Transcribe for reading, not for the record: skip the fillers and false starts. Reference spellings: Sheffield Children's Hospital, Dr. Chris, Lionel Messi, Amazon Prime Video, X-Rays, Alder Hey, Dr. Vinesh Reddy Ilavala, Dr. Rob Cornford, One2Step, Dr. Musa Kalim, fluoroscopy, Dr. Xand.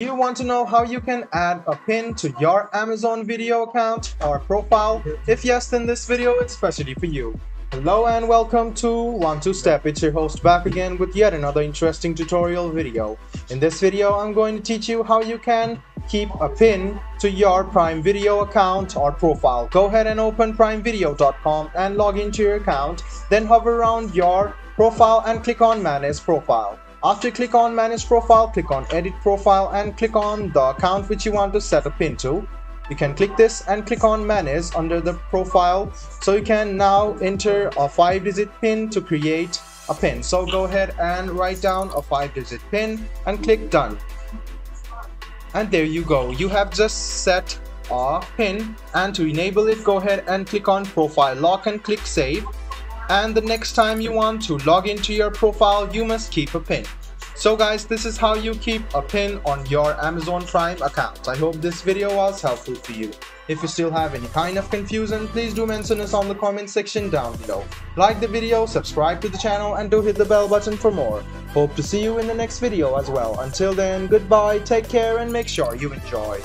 Do you want to know how you can add a pin to your Amazon Video account or profile? If yes, then this video is specially for you. Hello and welcome to 1 2 Step. It's your host back again with yet another interesting tutorial video. In this video, I'm going to teach you how you can keep a pin to your Prime Video account or profile. Go ahead and open primevideo.com and log into your account. Then hover around your profile and click on Manage Profile. After click on Manage Profile, click on Edit Profile and click on the account which you want to set a pin to. You can click this and click on Manage under the profile. So you can now enter a 5-digit pin to create a pin. So go ahead and write down a 5-digit pin and click Done. And there you go. You have just set a pin, and to enable it, go ahead and click on Profile Lock and click Save. And the next time you want to log into your profile, you must keep a pin. So guys, this is how you keep a pin on your Amazon Prime account. I hope this video was helpful for you. If you still have any kind of confusion, please do mention us on the comment section down below. Like the video, subscribe to the channel, and do hit the bell button for more. Hope to see you in the next video as well. Until then, goodbye, take care, and make sure you enjoy.